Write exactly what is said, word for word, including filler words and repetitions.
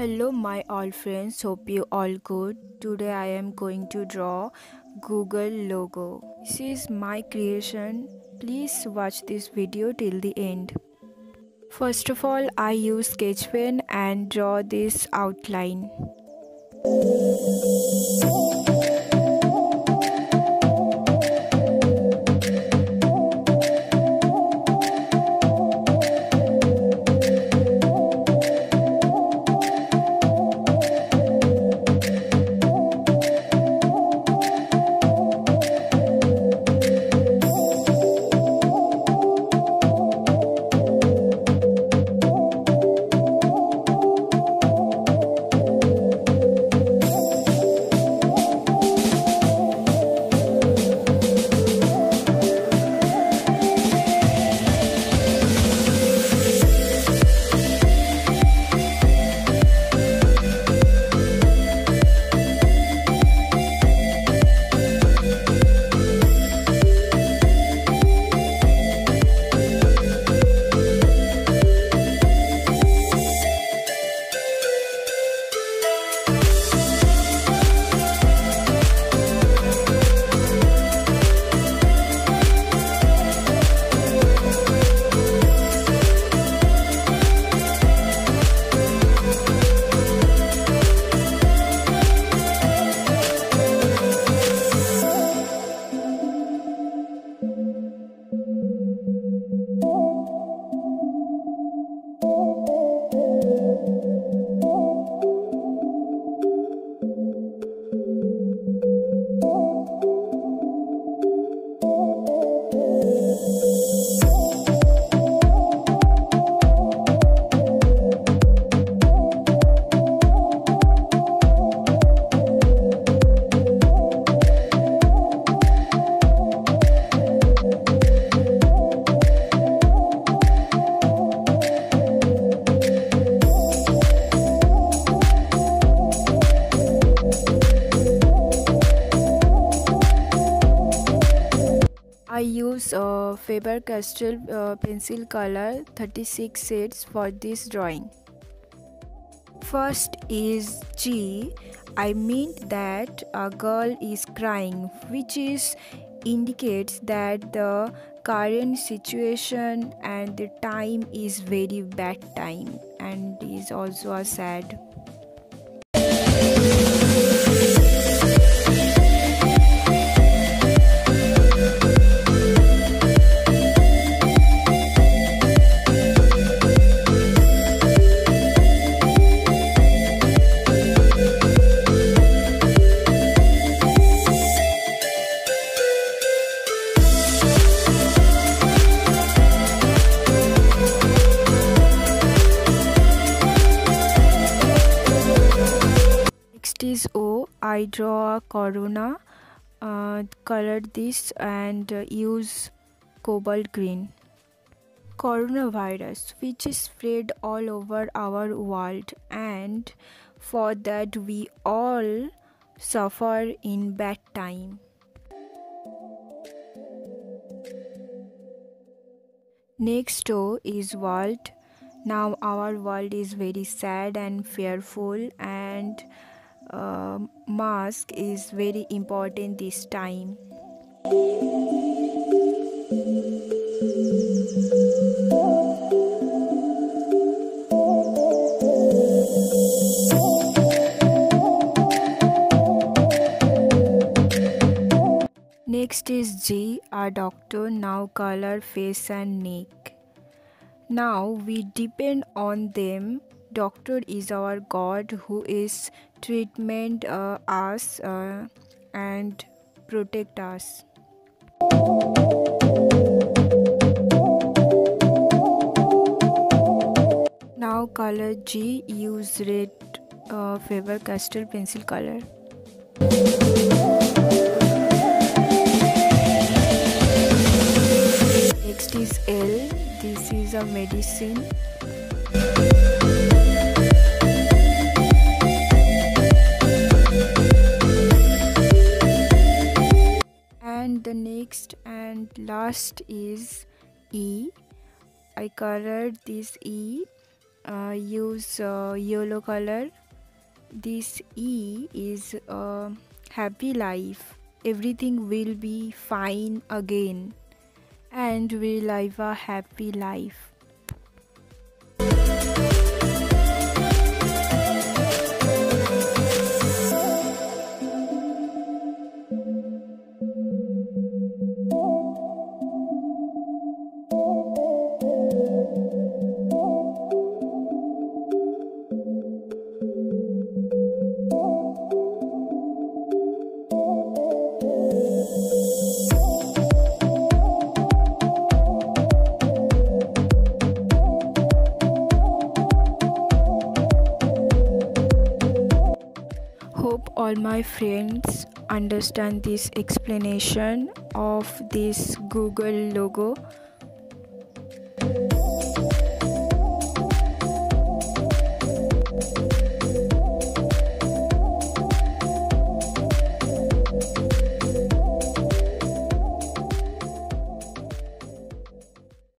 Hello my all friends, hope you all good. Today I am going to draw Google logo. This is my creation. Please watch this video till the end. First of all, I use sketch pen and draw this outline. I use uh, Faber Castell uh, pencil color thirty-six shades for this drawing. First is G. I mean that a girl is crying, which is indicates that the current situation and the time is very bad time and is also a sad. Is O. I draw a corona, uh, colored this and uh, use cobalt green. Coronavirus, which is spread all over our world, and for that we all suffer in bad time. Next O is world. Now our world is very sad and fearful, and Uh, mask is very important this time. Next is G, our doctor. Now color face and neck. Now we depend on them. Doctor is our God who is treatment uh, us uh, and protect us. Now color G, use red uh, Faber Castell pencil color. Next is L. This is a medicine. The next and last is E. I colored this E uh, use uh, yellow color. This E is a happy life. Everything will be fine again, and we live a happy life. Hope all my friends understand this explanation of this Google logo.